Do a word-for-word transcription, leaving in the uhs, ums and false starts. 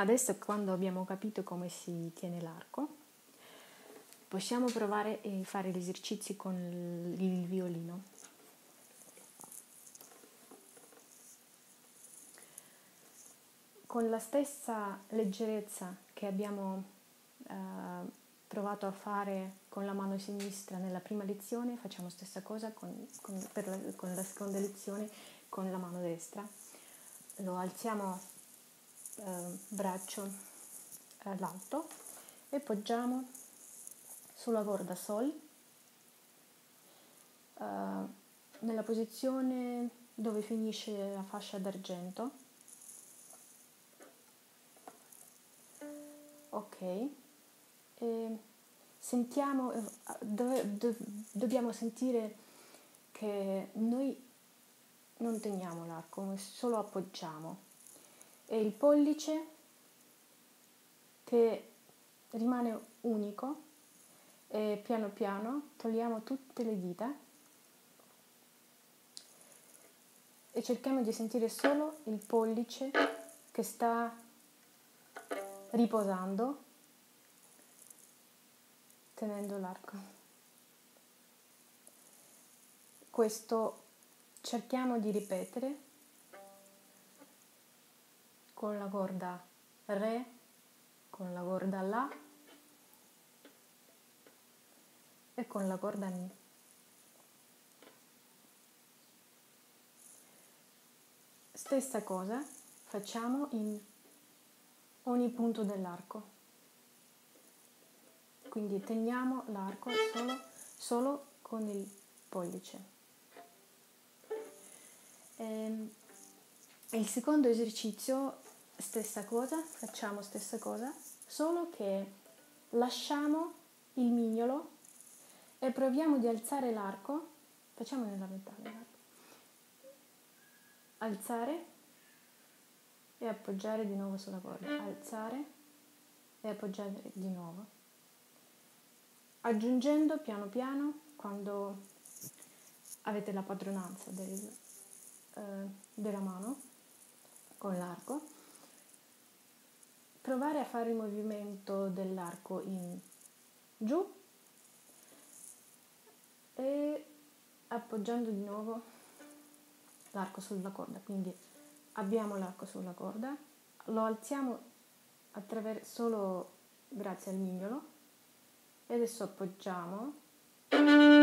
Adesso, quando abbiamo capito come si tiene l'arco, possiamo provare a fare gli esercizi con il violino. Con la stessa leggerezza che abbiamo eh, provato a fare con la mano sinistra nella prima lezione, facciamo la stessa cosa con, con, per la, con la seconda lezione con la mano destra. Lo alziamo Eh, braccio all'alto e poggiamo sulla corda sol eh, nella posizione dove finisce la fascia d'argento. Ok, e sentiamo eh, do, do, dobbiamo sentire che noi non teniamo l'arco, noi solo appoggiamo. È il pollice che rimane unico e piano piano togliamo tutte le dita e cerchiamo di sentire solo il pollice che sta riposando tenendo l'arco. Questo cerchiamo di ripetere con la corda re, con la corda la e con la corda mi. Stessa cosa facciamo in ogni punto dell'arco, quindi teniamo l'arco solo, solo con il pollice. E il secondo esercizio stessa cosa, facciamo stessa cosa, solo che lasciamo il mignolo e proviamo di alzare l'arco, facciamo nella metà, alzare e appoggiare di nuovo sulla corda, alzare e appoggiare di nuovo, aggiungendo piano piano, quando avete la padronanza del, eh, della mano con l'arco, provare a fare il movimento dell'arco in giù e appoggiando di nuovo l'arco sulla corda. Quindi abbiamo l'arco sulla corda, lo alziamo attraverso solo grazie al mignolo e adesso appoggiamo